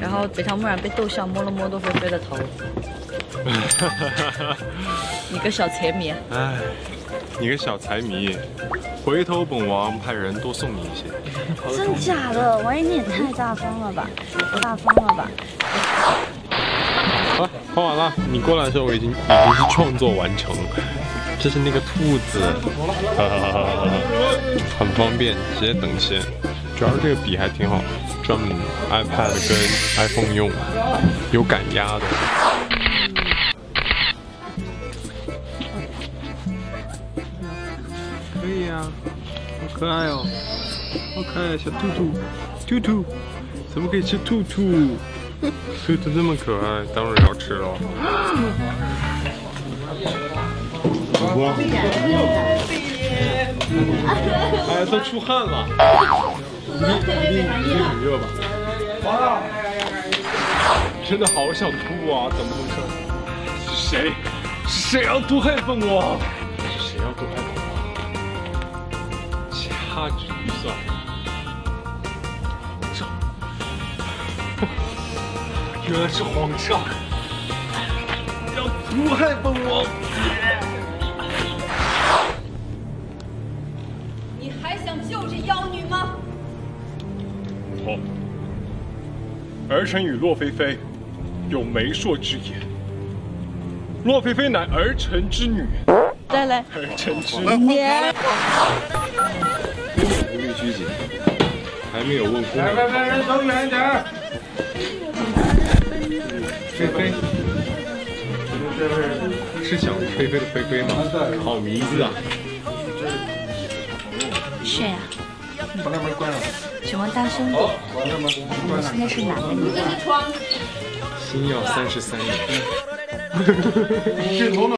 然后北唐墨染被逗笑，摸了摸都会飞的头。你个小财迷！哎，你个小财迷！回头本王派人多送你一些。真假的？王爷你也太大方了吧！大方了吧！啊，画完了，你过来的时候我已经是创作完成。 这是那个兔子，很方便，直接等线。主要是这个笔还挺好，专门 iPad 跟 iPhone 用，有赶鸭的。可以呀、啊，好可爱哦，好可爱，小兔兔，兔兔，怎么可以吃兔兔？兔兔这么可爱，当然要吃了。哎，都出汗了，你很热吧？啊！真的好想吐啊！怎么回事？是谁要毒害本王？是谁要毒害本王？掐指一算，皇上，原来是皇上要毒害本王。 儿臣与洛菲菲有媒妁之言，洛菲菲乃儿臣之女。再来，儿臣之女。无理拘谨，还没有问功。来，人走远一点。菲菲，是想菲菲的菲菲吗？好名字啊！谁呀？把那门关上。 请问大兄弟，你现在是哪个年代？星耀33年。